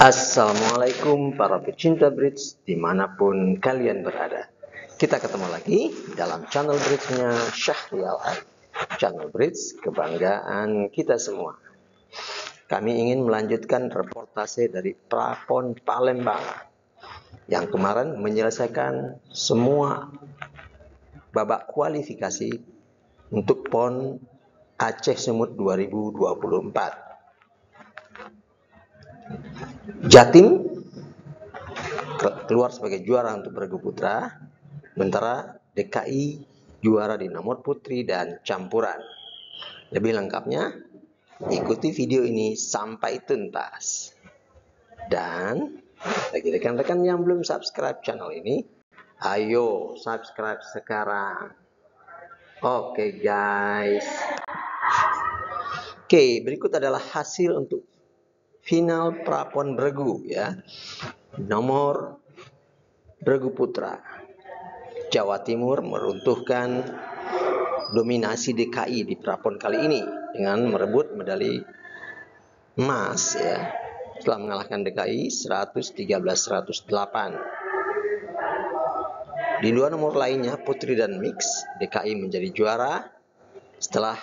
Assalamualaikum para pecinta bridge dimanapun kalian berada. Kita ketemu lagi dalam channel bridge-nya Syahrial Ali, channel bridge kebanggaan kita semua. Kami ingin melanjutkan reportase dari PRAPON Palembang yang kemarin menyelesaikan semua babak kualifikasi untuk PON Aceh Sumut 2024. Jatim keluar sebagai juara untuk bergu putra, sementara DKI juara di nomor putri dan campuran. Lebih lengkapnya, ikuti video ini sampai tuntas. Dan bagi rekan-rekan yang belum subscribe channel ini, ayo subscribe sekarang. Oke guys. Oke, berikut adalah hasil untuk final Prapon bergu ya. Nomor bergu putra, Jawa Timur meruntuhkan dominasi DKI di Prapon kali ini dengan merebut medali emas ya. Setelah mengalahkan DKI 113-108. Di dua nomor lainnya putri dan mix, DKI menjadi juara setelah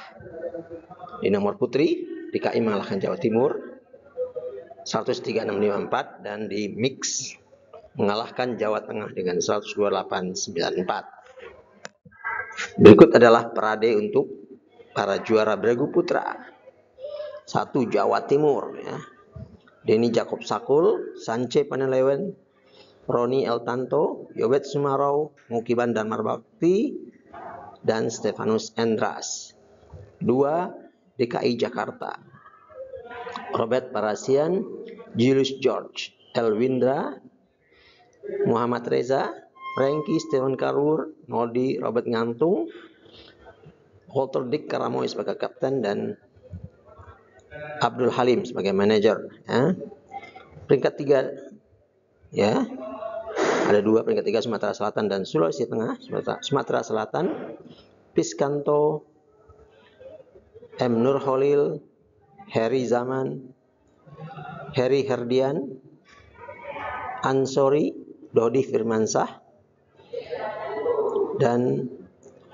di nomor putri DKI mengalahkan Jawa Timur 103-654 dan di mix mengalahkan Jawa Tengah dengan 128-94. Berikut adalah parade untuk para juara bergu putra. 1 Jawa Timur ya. Denny Jakob Sakul, Sanche Panielewen, Roni El Tanto, Yobet Sumarau, Mukiban Damarbakti dan Stefanus Endras. 2 DKI Jakarta, Robert Parasian, Julius George, Elwindra, Muhammad Reza, Franky Steven Karur, Nodi Robert Ngantung, Walter Dick Karamoy sebagai kapten dan Abdul Halim sebagai manajer. Ya. Peringkat 3 ya, ada 2 peringkat 3 Sumatera Selatan dan Sulawesi Tengah. Sumatera Selatan, Piskanto, M Nurholil, Harry Zaman, Henry Herdian, Ansori, Dodi Firmansah, dan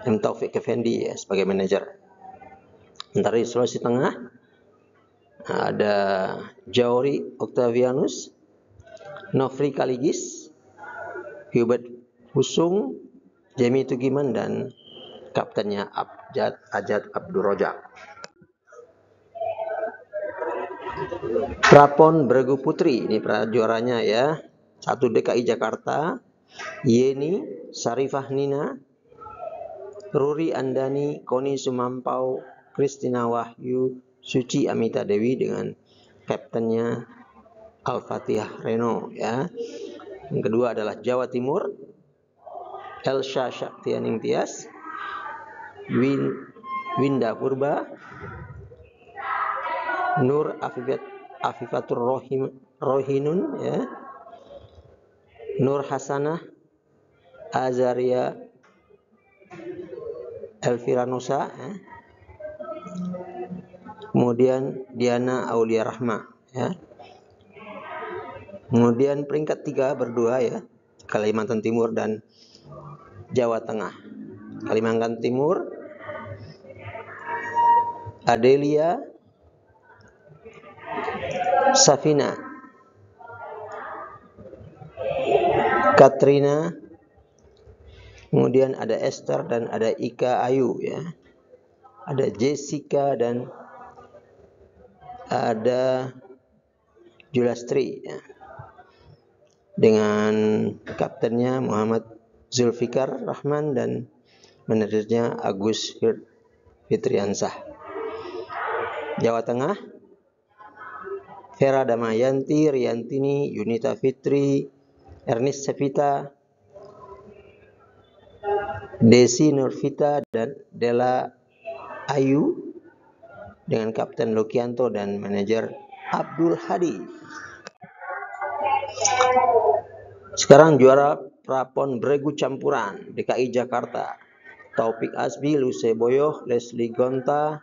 M Taufik Effendi ya, sebagai manajer. Dari Sulawesi Tengah ada Jauri Octavianus, Nofri Kaligis, Hubert Husung, Jamie Tugiman dan kaptennya Ajat Abdul Rojak. Prapon bergu putri ini juaranya ya. 1 DKI Jakarta, Yeni Sarifah Nina, Ruri Andani, Koni Sumampau, Kristina Wahyu, Suci Amita Dewi dengan kaptennya Al-Fatihah Reno ya. Yang kedua adalah Jawa Timur, Elsa Syaktianing Tias, Winda Purba, Nur Afifatur Rohinun ya, Nur Hasanah, Azaria Elvira Nusa ya. Kemudian Diana Aulia Rahma ya. Kemudian peringkat 3 berdua ya, Kalimantan Timur dan Jawa Tengah. Kalimantan Timur Adelia Safina, Katrina, kemudian ada Esther dan ada Ika Ayu ya, ada Jessica dan ada Julastri ya. Dengan kaptennya Muhammad Zulfikar Rahman dan manajernya Agus Fitriansah. Jawa Tengah Vera Damayanti, Riantini, Yunita Fitri, Ernest Sepita, Desi Nurvita dan Della Ayu dengan kapten Lokianto dan manajer Abdul Hadi. Sekarang juara Prapon bergu campuran DKI Jakarta, Taufik Asbi, Luce Boyoh, Leslie Gonta,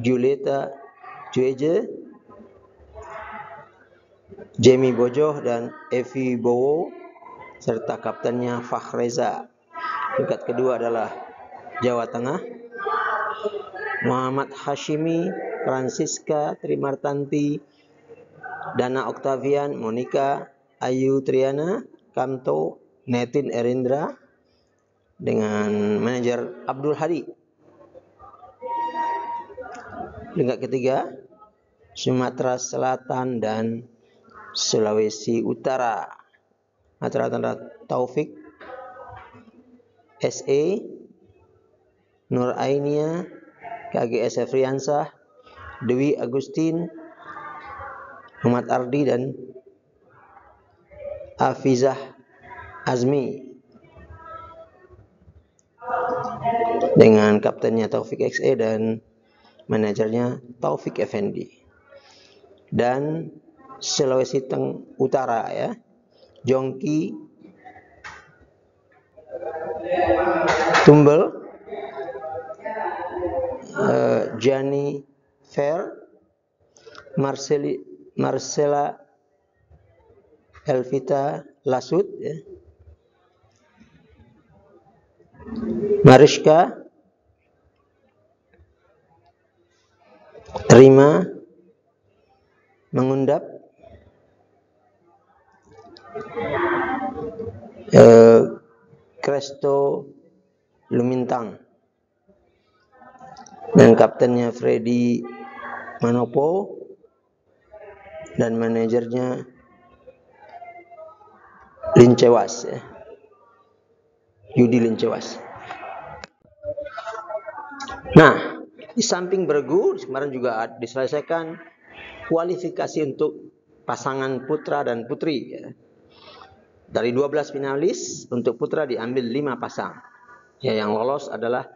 Julieta Jueje, Jamie Bojoh dan Evi Bowo, serta kaptennya Fakhreza. Peringkat kedua adalah Jawa Tengah, Muhammad Hashimi, Francisca Trimartanti, Dana Octavian, Monica Ayu Triana, Kamto, Netin Erindra, dengan manajer Abdul Hadi. Peringkat ketiga, Sumatera Selatan dan Sulawesi Utara, Acara Taufik SA, Nur Ainia, KGS Efriansah, Dewi Agustin, Muhammad Ardi, dan Afizah Azmi, dengan kaptennya Taufik XE dan manajernya Taufik Effendi. Dan Sulawesi Utara ya, Jongki Tumbel, Jani Fair, Marcela Elvita Lasut ya, Mariska Terima Mengundap, Kresto Lumintang, dan kaptennya Freddy Manopo dan manajernya Lincewas ya, Yudi Lincewas. Nah, di samping bergu kemarin juga diselesaikan kualifikasi untuk pasangan putra dan putri ya. Dari 12 finalis untuk putra diambil 5 pasang ya, yang lolos adalah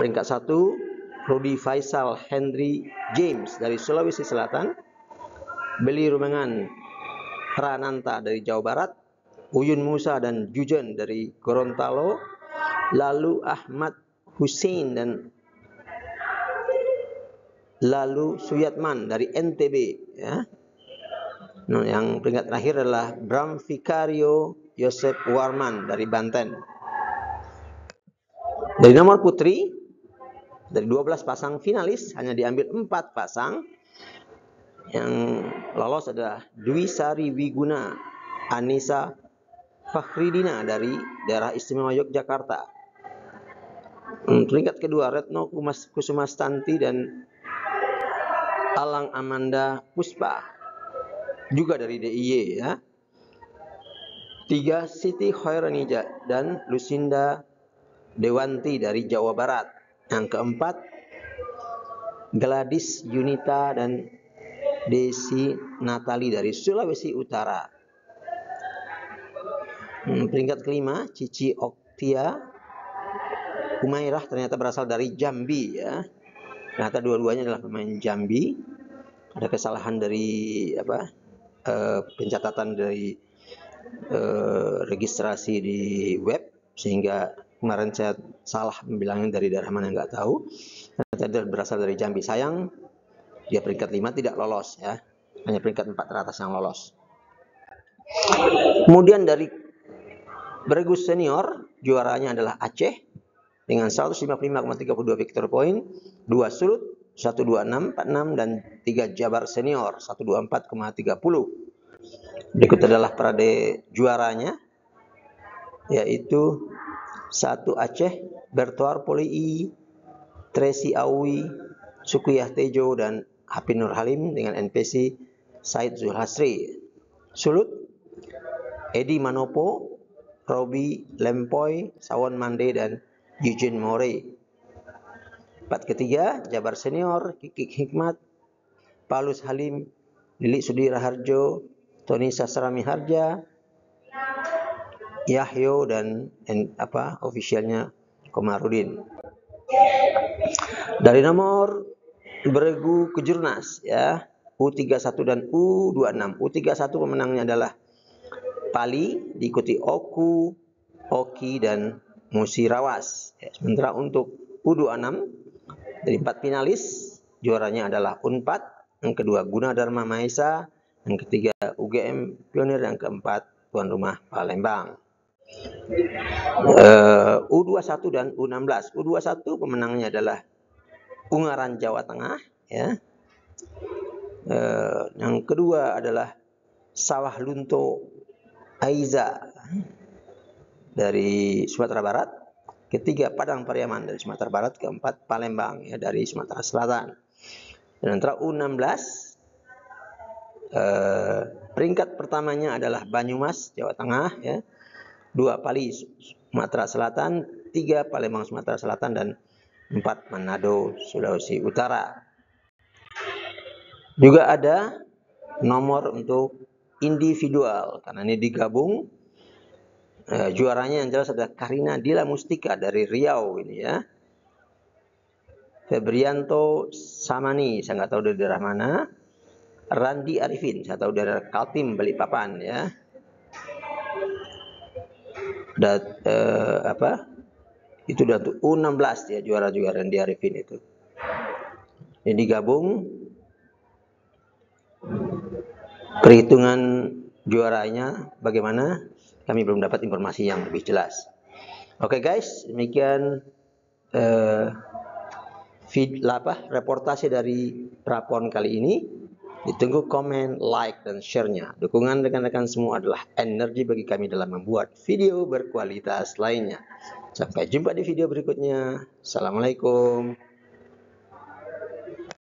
peringkat 1 Rudi Faisal Henry James dari Sulawesi Selatan, Beli Rumengan Prananta dari Jawa Barat, Uyun Musa dan Jujen dari Gorontalo, lalu Ahmad Hussein dan lalu Suyatman dari NTB ya. Nah, yang peringkat terakhir adalah Bram Vicario Yosef Warman dari Banten. Dari nomor putri, dari 12 pasang finalis hanya diambil 4 pasang. Yang lolos adalah Dwi Sari Wiguna Anissa Fakhridina dari Daerah Istimewa Yogyakarta. Peringkat kedua Retno Kusumastanti dan Alang Amanda Puspa, juga dari DIY ya. 3 Siti Khairunija dan Lucinda Dewanti dari Jawa Barat. Yang keempat Gladys Yunita dan Desi Natali dari Sulawesi Utara. Peringkat kelima Cici Oktia Umairah, ternyata berasal dari Jambi ya. Ternyata dua-duanya adalah pemain Jambi. Ada kesalahan dari pencatatan dari registrasi di web, sehingga kemarin saya salah bilangnya dari daerah mana, nggak tahu. Ternyata berasal dari Jambi. Sayang dia peringkat 5 tidak lolos ya. Hanya peringkat 4 teratas yang lolos. Kemudian dari bergu senior juaranya adalah Aceh dengan 155,32 victory point, 2 Sulut, 126,46, dan 3 Jabar senior, 124,30. Berikut adalah parade juaranya, yaitu 1 Aceh, Bertuar Polii, Tresi Awi, Sukiyah Tejo, dan H.P. Nur Halim dengan NPC Said Zulhasri. Sulut, Edi Manopo, Robi Lempoy, Sawon Mande, dan Eugene Morey. Empat ketiga Jabar senior Kiki Hikmat, Palus Halim, Lili Sudira Harjo, Tony Sasrami Harja, Yahyo, dan ofisialnya Komarudin. Dari nomor beregu kejurnas ya, U31 dan U26. U31 pemenangnya adalah Pali, diikuti Oku, Oki, dan Musirawas. Sementara untuk U26 dari 4 finalis juaranya adalah Unpad, yang kedua Gunadarma Maesa, yang ketiga UGM Pionir, yang keempat tuan rumah Palembang. U21 dan U16. U21 pemenangnya adalah Ungaran Jawa Tengah, ya. Yang kedua adalah Sawah Lunto Aiza dari Sumatera Barat, ketiga Padang Pariaman dari Sumatera Barat, keempat Palembang, ya, dari Sumatera Selatan. Dan antara U16 peringkat pertamanya adalah Banyumas Jawa Tengah, ya, 2 Pali Sumatera Selatan, 3 Palembang Sumatera Selatan, dan 4 Manado Sulawesi Utara. Juga ada nomor untuk individual, karena ini digabung. Juaranya yang jelas ada Karina Dila Mustika dari Riau ini, ya. Febrianto Samani, saya nggak tahu dari daerah mana. Randi Arifin, saya tahu dari Kaltim Balikpapan, ya. Dan itu udah tuh U16, ya, juara Randi Arifin itu. Ini digabung. Perhitungan juaranya bagaimana? Kami belum dapat informasi yang lebih jelas. Oke, guys, demikian reportase dari Prapon kali ini. Ditunggu komen, like, dan share-nya. Dukungan rekan-rekan semua adalah energi bagi kami dalam membuat video berkualitas lainnya. Sampai jumpa di video berikutnya. Assalamualaikum.